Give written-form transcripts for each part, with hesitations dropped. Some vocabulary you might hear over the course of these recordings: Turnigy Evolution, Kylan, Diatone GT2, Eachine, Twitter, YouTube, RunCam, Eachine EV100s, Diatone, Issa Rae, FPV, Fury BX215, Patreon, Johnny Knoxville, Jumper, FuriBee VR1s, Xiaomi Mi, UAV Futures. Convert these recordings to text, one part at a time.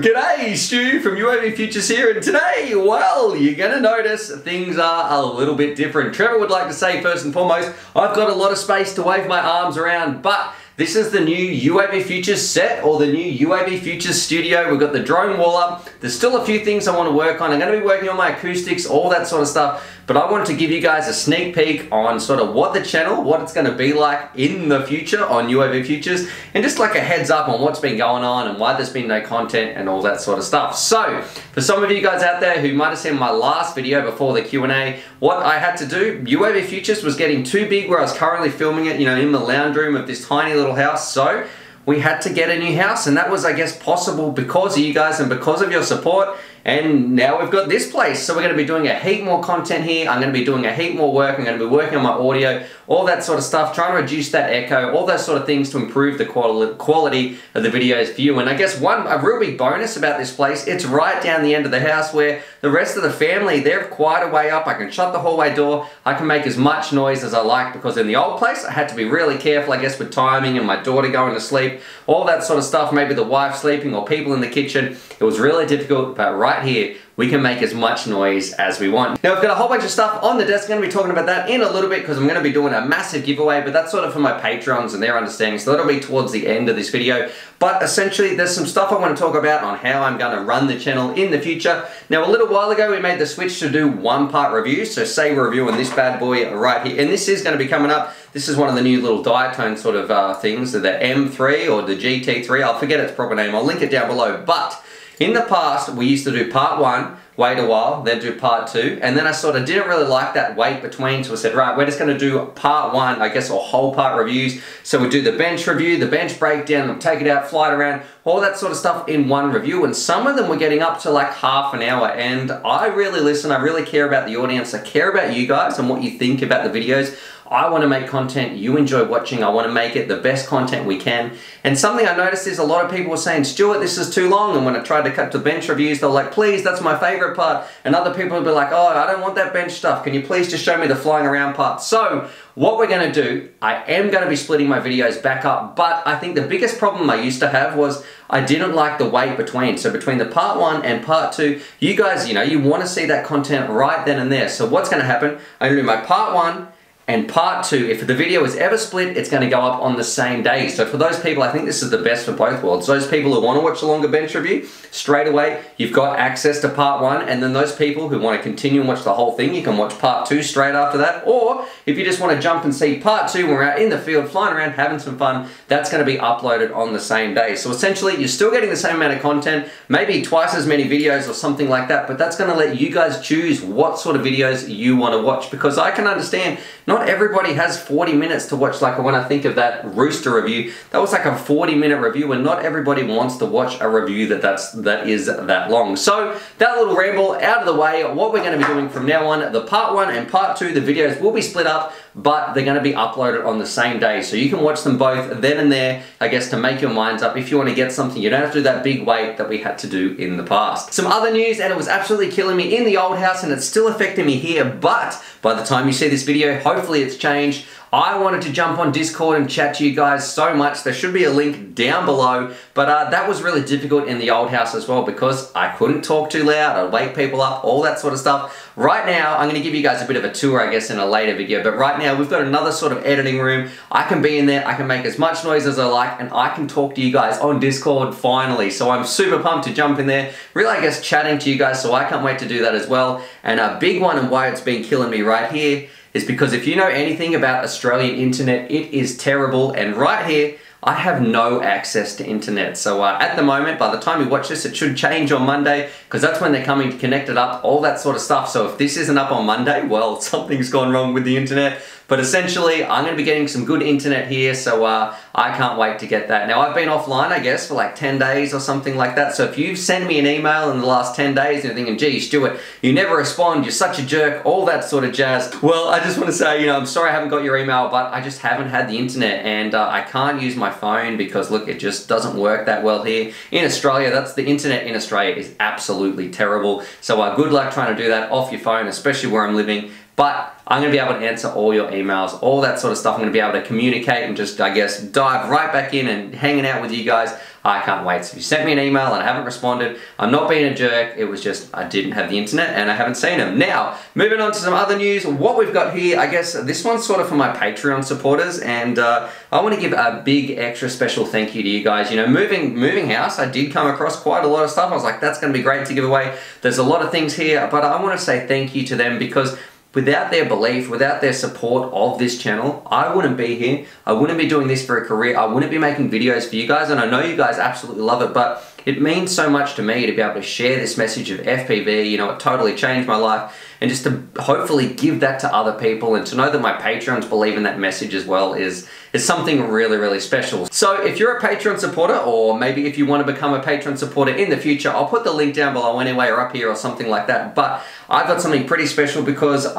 G'day, Stu from UAV Futures here, and today, well, you're gonna notice things are a little bit different. Trevor would like to say first and foremost, I've got a lot of space to wave my arms around, but this is the new UAV Futures set, or the new UAV Futures studio. We've got the drone wall up. There's still a few things I want to work on. I'm going to be working on my acoustics, all that sort of stuff, but I wanted to give you guys a sneak peek on sort of what the channel, what it's going to be like in the future on UAV Futures, and just like a heads up on what's been going on and why there's been no content and all that sort of stuff. So, for some of you guys out there who might have seen my last video before the Q&A, what I had to do, UAV Futures was getting too big where I was currently filming it, you know, in the lounge room of this tiny little house, so we had to get a new house, and that was, I guess, possible because of you guys and because of your support. And now we've got this place, so we're going to be doing a heap more content here. I'm going to be doing a heap more work. I'm going to be working on my audio, all that sort of stuff, trying to reduce that echo, all those sort of things to improve the quality of the videos for you. And I guess a real big bonus about this place, it's right down the end of the house where the rest of the family, they're quite a way up. I can shut the hallway door. I can make as much noise as I like, because in the old place, I had to be really careful, I guess, with timing and my daughter going to sleep, all that sort of stuff, maybe the wife sleeping or people in the kitchen. It was really difficult, but right here, we can make as much noise as we want. Now, I've got a whole bunch of stuff on the desk. I'm gonna be talking about that in a little bit because I'm gonna be doing a massive giveaway, but that's sort of for my Patreons and their understanding, so that'll be towards the end of this video. But essentially, there's some stuff I wanna talk about on how I'm gonna run the channel in the future. Now, a little while ago, we made the switch to do one-part reviews, so say we're reviewing this bad boy right here, and this is gonna be coming up. This is one of the new little Diatone sort of things, the M3 or the GT3, I'll forget its proper name, I'll link it down below, but in the past, we used to do part one, wait a while, then do part two, and then I sort of didn't really like that wait between, so I said, right, we're just gonna do part one, I guess, or whole part reviews. So we do the bench review, the bench breakdown, take it out, fly it around, all that sort of stuff in one review, and some of them were getting up to like half an hour, and I really listen, I really care about the audience, I care about you guys and what you think about the videos. I want to make content you enjoy watching. I want to make it the best content we can. And something I noticed is a lot of people were saying, Stuart, this is too long. And when I tried to cut to bench reviews, they're like, please, that's my favorite part. And other people would be like, oh, I don't want that bench stuff. Can you please just show me the flying around part? So what we're going to do, I am going to be splitting my videos back up, but I think the biggest problem I used to have was I didn't like the wait between. So between the part one and part two, you guys, you know, you want to see that content right then and there. So what's going to happen, I'm going to do my part one and part two. If the video is ever split, it's gonna go up on the same day. So for those people, I think this is the best for both worlds. Those people who wanna watch a longer bench review, straight away, you've got access to part one, and then those people who wanna continue and watch the whole thing, you can watch part two straight after that. Or if you just wanna jump and see part two when we're out in the field, flying around, having some fun, that's gonna be uploaded on the same day. So essentially, you're still getting the same amount of content, maybe twice as many videos or something like that, but that's gonna let you guys choose what sort of videos you wanna watch, because I can understand, not everybody has 40 minutes to watch. Like when I think of that rooster review, that was like a 40-minute review, and not everybody wants to watch a review that is that long. So that little ramble out of the way, what we're gonna be doing from now on, the part one and part two, the videos will be split up, but they're gonna be uploaded on the same day. So you can watch them both then and there, I guess, to make your minds up if you wanna get something. You don't have to do that big wait that we had to do in the past. Some other news, and it was absolutely killing me in the old house, and it's still affecting me here, but by the time you see this video, hopefully it's changed. I wanted to jump on Discord and chat to you guys so much. There should be a link down below, but that was really difficult in the old house as well because I couldn't talk too loud, I'd wake people up, all that sort of stuff. Right now, I'm gonna give you guys a bit of a tour, I guess, in a later video, but right now we've got another sort of editing room. I can be in there, I can make as much noise as I like, and I can talk to you guys on Discord finally. So I'm super pumped to jump in there, really, I guess, chatting to you guys, so I can't wait to do that as well. And a big one, and why it's been killing me right here, is because if you know anything about Australian internet, it is terrible, and right here, I have no access to internet. So at the moment, by the time you watch this, it should change on Monday, because that's when they're coming to connect it up, all that sort of stuff. So if this isn't up on Monday, well, something's gone wrong with the internet. But essentially, I'm gonna be getting some good internet here, so I can't wait to get that. Now, I've been offline, I guess, for like 10 days or something like that, so if you've sent me an email in the last 10 days and you're thinking, gee, Stuart, you never respond, you're such a jerk, all that sort of jazz, well, I just wanna say, you know, I'm sorry I haven't got your email, but I just haven't had the internet, and I can't use my phone because, look, it just doesn't work that well here. In Australia, that's the internet in Australia is absolutely terrible, so good luck trying to do that off your phone, especially where I'm living. But I'm going to be able to answer all your emails, all that sort of stuff. I'm going to be able to communicate and just, I guess, dive right back in and hanging out with you guys. I can't wait. So if you sent me an email and I haven't responded, I'm not being a jerk. It was just I didn't have the internet and I haven't seen them. Now, moving on to some other news. What we've got here, I guess this one's sort of for my Patreon supporters, and I want to give a big extra special thank you to you guys. You know, moving house, I did come across quite a lot of stuff. I was like, that's going to be great to give away. There's a lot of things here, but I want to say thank you to them, because without their belief, without their support of this channel, I wouldn't be here. I wouldn't be doing this for a career. I wouldn't be making videos for you guys, and I know you guys absolutely love it, but it means so much to me to be able to share this message of FPV. You know, it totally changed my life, and just to hopefully give that to other people and to know that my Patreons believe in that message as well is something really, really special. So if you're a Patreon supporter, or maybe if you want to become a Patreon supporter in the future, I'll put the link down below anyway, or up here or something like that. But I've got something pretty special, because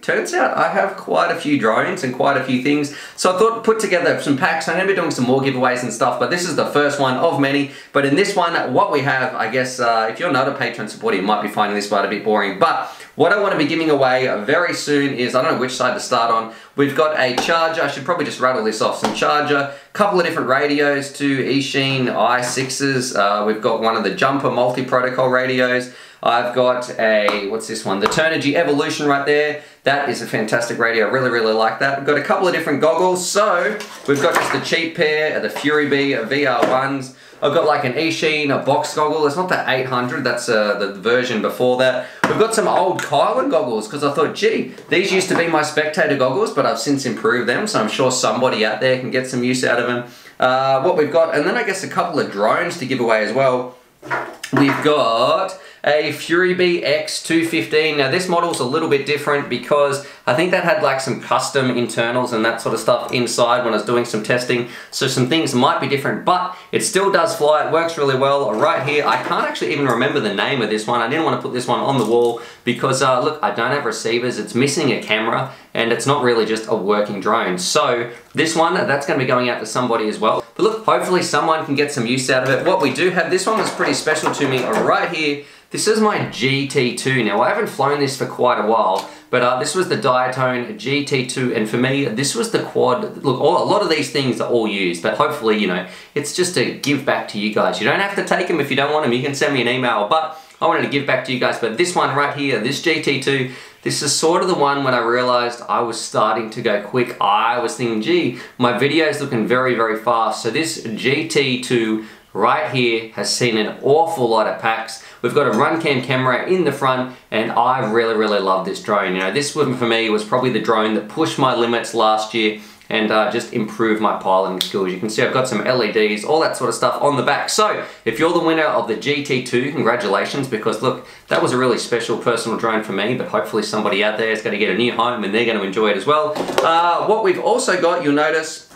turns out I have quite a few drones and quite a few things. So I thought put together some packs. I'm going to be doing some more giveaways and stuff, but this is the first one of many. But in this one, what we have, I guess, if you're not a Patreon supporter, you might be finding this part a bit boring, but what I want to be giving away very soon is, I don't know which side to start on. We've got a charger. I should probably just rattle this off. Some charger, couple of different radios, two Eachine i6s. We've got one of the Jumper multi-protocol radios. I've got a, what's this one? The Turnigy Evolution right there. That is a fantastic radio. I really, really like that. We've got a couple of different goggles. So we've got just the cheap pair, the FuriBee VR1s. I've got like an Eachine, a box goggle. It's not the 800, that's the version before that. We've got some old Kylan goggles, because I thought, gee, these used to be my spectator goggles, but I've since improved them, so I'm sure somebody out there can get some use out of them. What we've got, and then I guess a couple of drones to give away as well. We've got a Fury BX215. Now this model's a little bit different, because I think that had like some custom internals and that sort of stuff inside when I was doing some testing. So some things might be different, but it still does fly. It works really well. Right here, I can't actually even remember the name of this one. I didn't want to put this one on the wall because look, I don't have receivers. It's missing a camera and it's not really just a working drone. So this one, that's going to be going out to somebody as well. But look, hopefully someone can get some use out of it. What we do have, this one was pretty special to me right here. This is my GT2. Now, I haven't flown this for quite a while, but this was the Diatone GT2, and for me, this was the quad. Look, a lot of these things are all used, but hopefully, you know, it's just to give back to you guys. You don't have to take them if you don't want them. You can send me an email, but I wanted to give back to you guys. But this one right here, this GT2, this is sort of the one when I realized I was starting to go quick. I was thinking, gee, my video's looking very, very fast. So this GT2 right here has seen an awful lot of packs. We've got a RunCam camera in the front, and I really, really love this drone. You know, this one for me was probably the drone that pushed my limits last year and just improved my piloting skills. You can see I've got some LEDs, all that sort of stuff on the back. So if you're the winner of the GT2, congratulations, because look, that was a really special personal drone for me, but hopefully somebody out there is going to get a new home and they're going to enjoy it as well. What we've also got, you'll notice,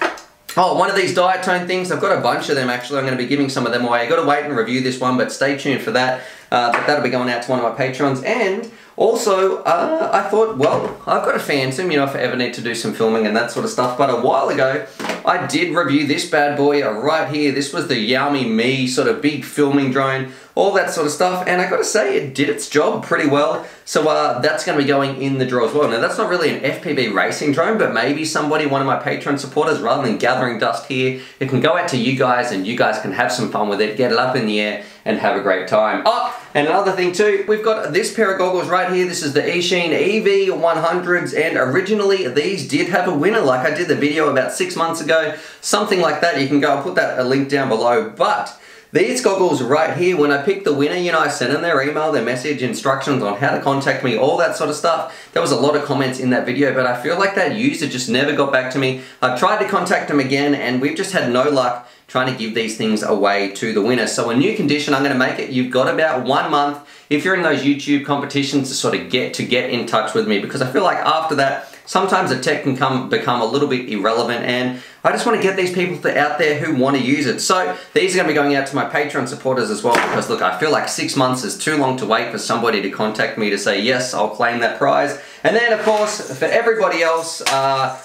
oh, one of these Diatone things. I've got a bunch of them actually. I'm going to be giving some of them away. I've got to wait and review this one, but stay tuned for that. But that'll be going out to one of my Patrons. And also, I thought, well, I've got a Phantom, you know, if I ever need to do some filming and that sort of stuff. But a while ago, I did review this bad boy right here. This was the Xiaomi Mi sort of big filming drone, all that sort of stuff. And I got to say, it did its job pretty well. So that's going to be going in the draw as well. Now, that's not really an FPV racing drone, but maybe somebody, one of my Patreon supporters, rather than gathering dust here, it can go out to you guys and you guys can have some fun with it, get it up in the air, and have a great time. Oh, and another thing too, we've got this pair of goggles right here. This is the Eachine EV100s, and originally these did have a winner. Like I did the video about 6 months ago, something like that. You can go and put that a link down below. But these goggles right here, when I picked the winner, you know, I sent them their email, their message, instructions on how to contact me, all that sort of stuff. There was a lot of comments in that video, but I feel like that user just never got back to me. I've tried to contact them again, and we've just had no luck trying to give these things away to the winner. So a new condition, I'm gonna make it, you've got about 1 month if you're in those YouTube competitions to sort of get in touch with me, because I feel like after that, sometimes the tech can become a little bit irrelevant, and I just want to get these people out there who want to use it. So these are going to be going out to my Patreon supporters as well, because look, I feel like 6 months is too long to wait for somebody to contact me to say, yes, I'll claim that prize. And then of course, for everybody else,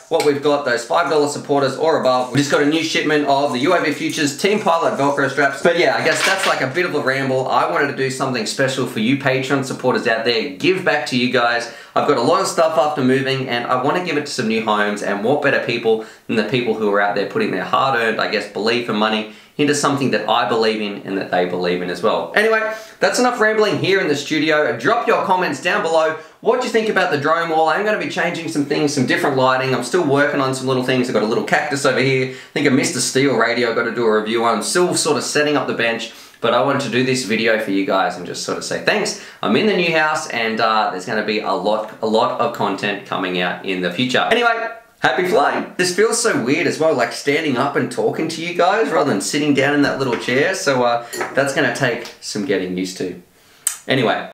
what we've got, those $5 supporters or above, we just got a new shipment of the UAV Futures Team Pilot Velcro straps. But yeah, I guess that's like a bit of a ramble. I wanted to do something special for you Patreon supporters out there, give back to you guys. I've got a lot of stuff after moving and I want to give it to some new homes, and what better people than the people who are out there putting their hard-earned, I guess, belief and money into something that I believe in and that they believe in as well. Anyway, that's enough rambling here in the studio. Drop your comments down below. What do you think about the drone wall? I'm going to be changing some things, some different lighting. I'm still working on some little things. I've got a little cactus over here. I think I missed a steel radio I've got to do a review on. I'm still sort of setting up the bench, but I wanted to do this video for you guys and just sort of say thanks. I'm in the new house and there's going to be a lot of content coming out in the future. Anyway, happy flying. This feels so weird as well, like standing up and talking to you guys rather than sitting down in that little chair. So that's going to take some getting used to. Anyway.